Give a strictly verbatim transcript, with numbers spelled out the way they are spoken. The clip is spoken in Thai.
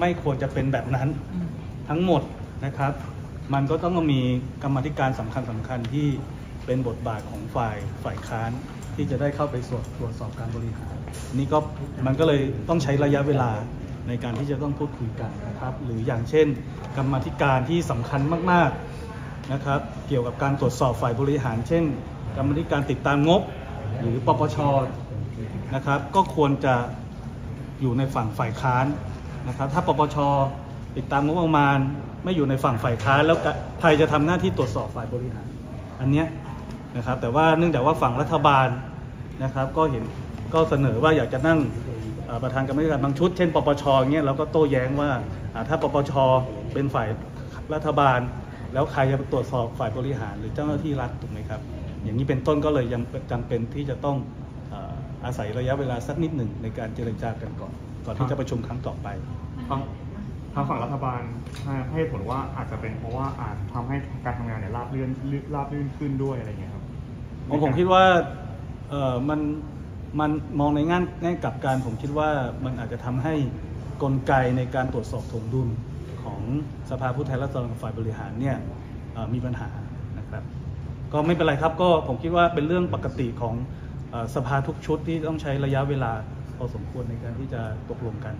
ไม่ควรจะเป็นแบบนั้นทั้งหมดนะครับมันก็ต้องมีกรรมธิการสำคัญสำคัญที่เป็นบทบาทของฝ่ายฝ่ายค้านที่จะได้เข้าไปตรวจสอบการบริหารนี่ก็มันก็เลยต้องใช้ระยะเวลาในการที่จะต้องพูดคุยกันนะครับหรืออย่างเช่นกรรมธิการที่สำคัญมากๆนะครับเกี่ยวกับการตรวจสอบฝ่ายบริหารเช่นกรรมธิการติดตามงบหรือปปช.นะครับก็ควรจะอยู่ในฝั่งฝ่ายค้านนะครับถ้าปปช.ติดตามงบประมาณไม่อยู่ในฝั่งฝ่ายค้านแล้วใครจะทำหน้าที่ตรวจสอบฝ่ายบริหารอันเนี้ยนะครับแต่ว่าเนื่องจากว่าฝั่งรัฐบาลนะครับก็เห็นก็เสนอว่าอยากจะนั่งประธานกรรมธิการบางชุดเช่นปปช.เงี้ยเราก็โต้แย้งว่าถ้าปปช.เป็นฝ่ายรัฐบาลแล้วใครจะตรวจสอบฝ่ายบริหารหรือเจ้าหน้าที่รัฐถูกไหมครับอย่างนี้เป็นต้นก็เลยยังจำเป็นที่จะต้องอาศัยระยะเวลาสักนิดหนึ่งในการเจรจากันก่อนก่อนที่จะประชุมครั้งต่อไปทางฝั่งรัฐบาลให้ผลว่าอาจจะเป็นเพราะว่าอาจทำให้การทำงานเนี่ยราบรื่นราบรื่นขึ้นด้วยอะไรเงี้ยครับผมผมคิดว่าเออมันมันมองในงานในกลับการผมคิดว่ามันอาจจะทำให้กลไกในการตรวจสอบถ่วงดุลของสภาผู้แทนราษฎรฝ่ายบริหารเนี่ยมีปัญหานะครับก็ไม่เป็นไรครับก็ผมคิดว่าเป็นเรื่องปกติของสภาทุกชุดที่ต้องใช้ระยะเวลาพอสมควรในการที่จะตกลงกัน